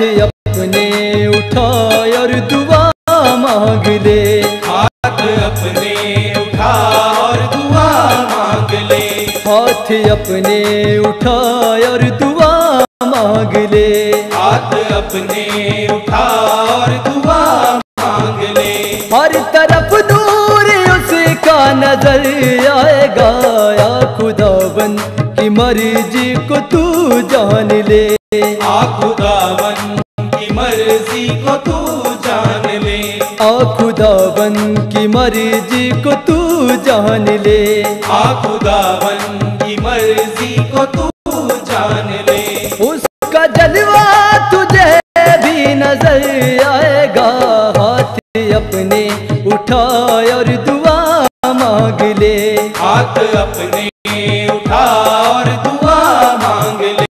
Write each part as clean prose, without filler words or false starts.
हाथ अपने उठा और दुआ मांग ले, हाथ अपने उठा और दुआ मांग ले, हाथ अपने उठा और दुआ मांग ले, हाथ अपने उठा और दुआ मांग ले। हर तरफ दूर उसका नजर आएगा, या खुदावन की मर्जी को तू जान ले, आ खुदावन की मर्जी को तू जान ले, आ खुदावन की मर्जी को तू जान ले, आ खुदावन की मर्जी को तू जान ले। उसका जलवा तुझे भी नजर आएगा, हाथ अपने उठा और दुआ मांग ले, हाथ अपने उठा और दुआ मांग ले।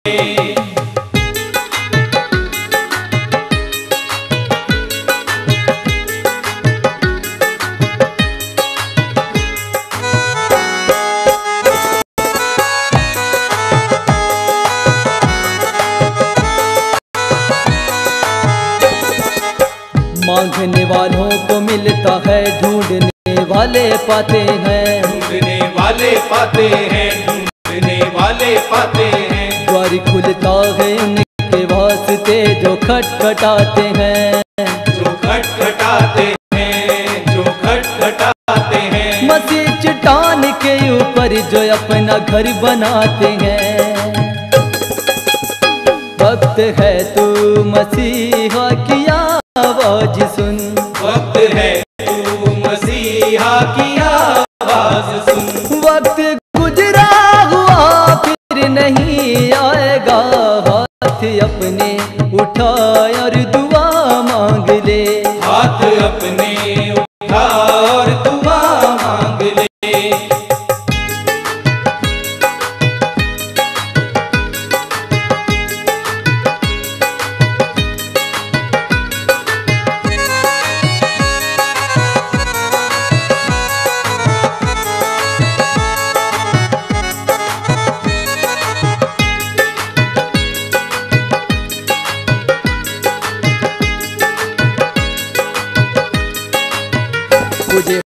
मांगने वालों को मिलता है, ढूंढने वाले पाते हैं, ढूंढने वाले पाते हैं, ढूंढने वाले पाते हैं। द्वार खुलता है उनके वास्ते जो खटखटाते हैं, जो खटखटाते हैं, जो खटखटाते हैं। मसीह चट्टान के ऊपर जो अपना घर बनाते हैं, वक्त है तू मसीहा की आवाज सुन, वक्त है तू मसीहा की आवाज सुन। वक्त गुजरा हुआ फिर नहीं आएगा, हाथ अपने उठा और दुआ मांग ले, हाथ अपने उठा और दुआ मांग ले।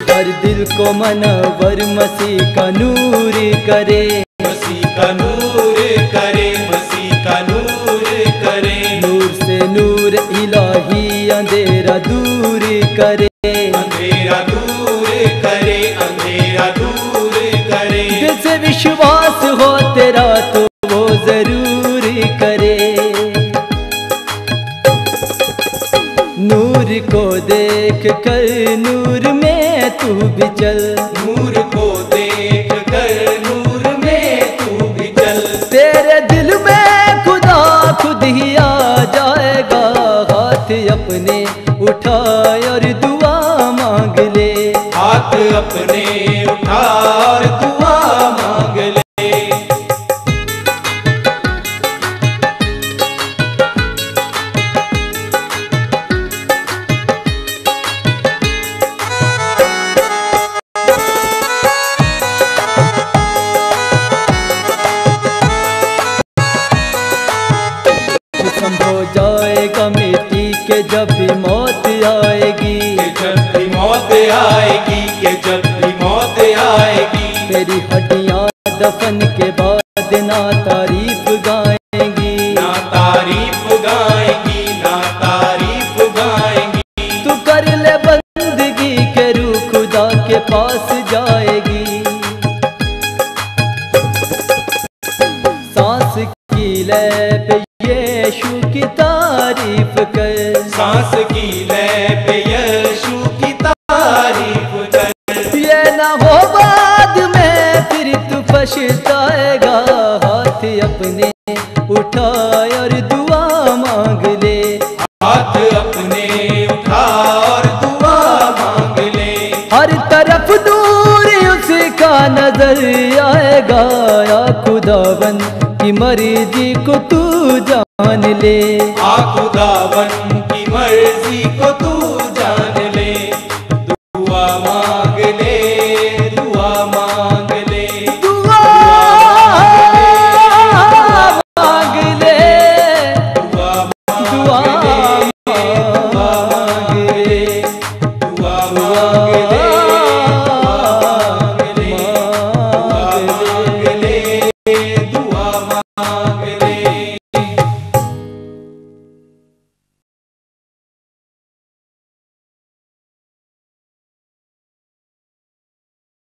हर दिल को मनवर मसीह का नूर करे, मसीह का नूर करे, मसीह का नूर करे। नूर से नूर इलाही अंधेरा दूर करे, अंधेरा दूर करे, अंधेरा दूर करे। जिसे विश्वास हो तेरा तो वो जरूर करे, नूर को देख कर नूर में तू भी चल, नूर को देख कर नूर में तू भी चल। तेरे दिल में खुदा खुद ही आ जाएगा, हाथ अपने उठा और दुआ मांग ले, हाथ अपने उठा और दुआ मांग ले। के जब भी मौत आएगी, के जब भी मौत आएगी, के जब भी मौत आएगी। तेरी हड्डियां दफन के बाद ना तारीफ गाएंगी, ना तारीफ गाएंगी, ना तारीफ गाएंगी। तू कर ले बंदगी के रूह खुदा के पास जाएगी, सांस की लय पे यीशु की तारीफ कर, सांस की लय पे यीशु की तारीफ कर। ये ना हो बाद में फिर तू पछताएगा, हाथ अपने उठा और दुआ मांग ले, हाथ अपने उठा और दुआ मांग ले। हर तरफ दूर उसका नजर आएगा, या खुदावन की मर्जी को तू जान ले, आ खुदावन की मर्जी को तू जान ले। दुआ मांग ले, दुआ मांग ले, दुआ मांग ले, दुआ मांग ले, दुआ